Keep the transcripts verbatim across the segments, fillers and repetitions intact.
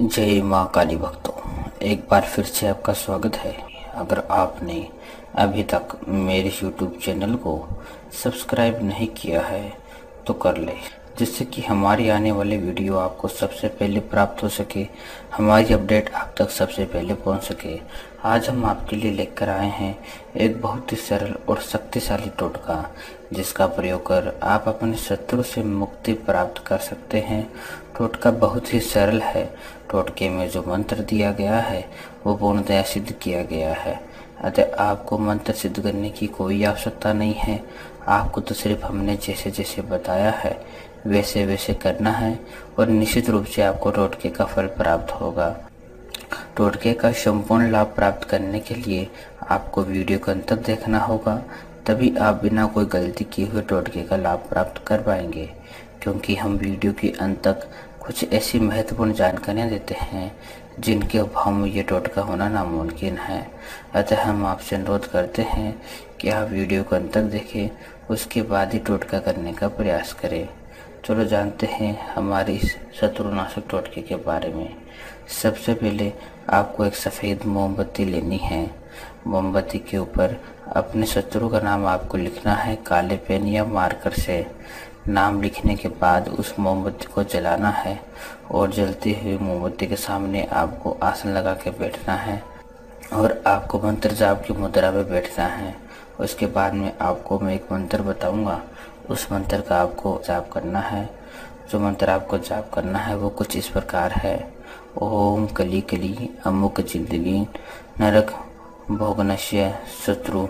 जय माँ काली भक्तों, एक बार फिर से आपका स्वागत है। अगर आपने अभी तक मेरे यूट्यूब चैनल को सब्सक्राइब नहीं किया है तो कर ले, जिससे कि हमारी आने वाले वीडियो आपको सबसे पहले प्राप्त हो सके, हमारी अपडेट आप तक सबसे पहले पहुंच सके। आज हम आपके लिए लेकर आए हैं एक बहुत ही सरल और शक्तिशाली टोटका, जिसका प्रयोग कर आप अपने शत्रु से मुक्ति प्राप्त कर सकते हैं। टोटका बहुत ही सरल है। टोटके में जो मंत्र दिया गया है वो पूर्णतया सिद्ध किया गया है, अतः आपको मंत्र सिद्ध करने की कोई आवश्यकता नहीं है। आपको तो सिर्फ हमने जैसे जैसे बताया है वैसे वैसे करना है और निश्चित रूप से आपको टोटके का फल प्राप्त होगा। टोटके का संपूर्ण लाभ प्राप्त करने के लिए आपको वीडियो को अंत तक देखना होगा, तभी आप बिना कोई गलती किए हुए टोटके का लाभ प्राप्त कर पाएंगे, क्योंकि हम वीडियो के अंत तक कुछ ऐसी महत्वपूर्ण जानकारियाँ देते हैं जिनके अभाव में ये टोटका होना नामुमकिन है। अतः हम आपसे अनुरोध करते हैं कि आप वीडियो को अंत तक देखें, उसके बाद ही टोटका करने का प्रयास करें। चलो जानते हैं हमारे इस शत्रुनाशक टोटके के बारे में। सबसे पहले आपको एक सफ़ेद मोमबत्ती लेनी है। मोमबत्ती के ऊपर अपने शत्रु का नाम आपको लिखना है काले पेन या मार्कर से। नाम लिखने के बाद उस मोमबत्ती को जलाना है और जलती हुई मोमबत्ती के सामने आपको आसन लगा के बैठना है और आपको मंत्र जाप की मुद्रा में बैठना है। उसके बाद में आपको मैं एक मंत्र बताऊंगा, उस मंत्र का आपको जाप करना है। जो मंत्र आपको जाप करना है वो कुछ इस प्रकार है। ओम कली कली अमुक जिंदगी नरक भोगनश्य शत्रु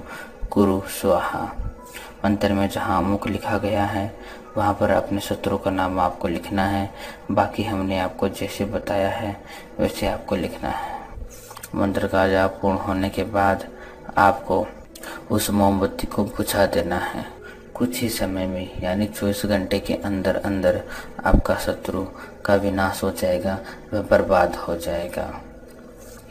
कुरु स्वाहा। मंत्र में जहाँ अमुक लिखा गया है वहाँ पर अपने शत्रु का नाम आपको लिखना है। बाकी हमने आपको जैसे बताया है वैसे आपको लिखना है। मंत्र का जाप पूर्ण होने के बाद आपको उस मोमबत्ती को बुझा देना है। कुछ ही समय में यानी चौबीस घंटे के अंदर अंदर आपका शत्रु का विनाश हो जाएगा, वह बर्बाद हो जाएगा।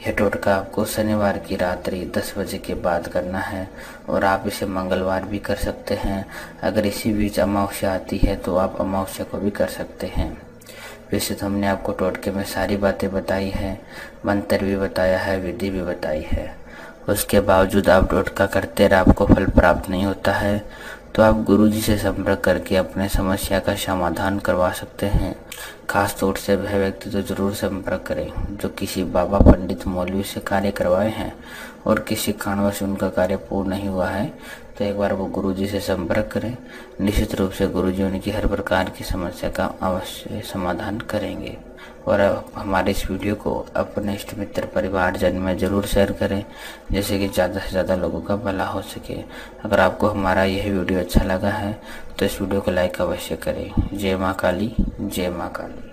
यह टोटका आपको शनिवार की रात्रि दस बजे के बाद करना है और आप इसे मंगलवार भी कर सकते हैं। अगर इसी बीच अमावस्या आती है तो आप अमावस्या को भी कर सकते हैं। वैसे तो हमने आपको टोटके में सारी बातें बताई है, मंत्र भी बताया है, विधि भी बताई है। उसके बावजूद आप टोटका करते और आपको फल प्राप्त नहीं होता है तो आप गुरुजी से संपर्क करके अपने समस्या का समाधान करवा सकते हैं। खास तौर से वह व्यक्ति तो जरूर संपर्क करें जो किसी बाबा, पंडित, मौलवी से कार्य करवाए हैं और किसी कारणवश उनका कार्य पूर्ण नहीं हुआ है तो एक बार वो गुरुजी से संपर्क करें। निश्चित रूप से गुरुजी उनकी हर प्रकार की समस्या का अवश्य समाधान करेंगे। और आप हमारे इस वीडियो को अपने इष्ट मित्र, परिवारजन में ज़रूर शेयर करें, जैसे कि ज़्यादा से ज़्यादा लोगों का भला हो सके। अगर आपको हमारा यह वीडियो अच्छा लगा है तो इस वीडियो को लाइक अवश्य करें। जय माँ काली, जय माँ काली।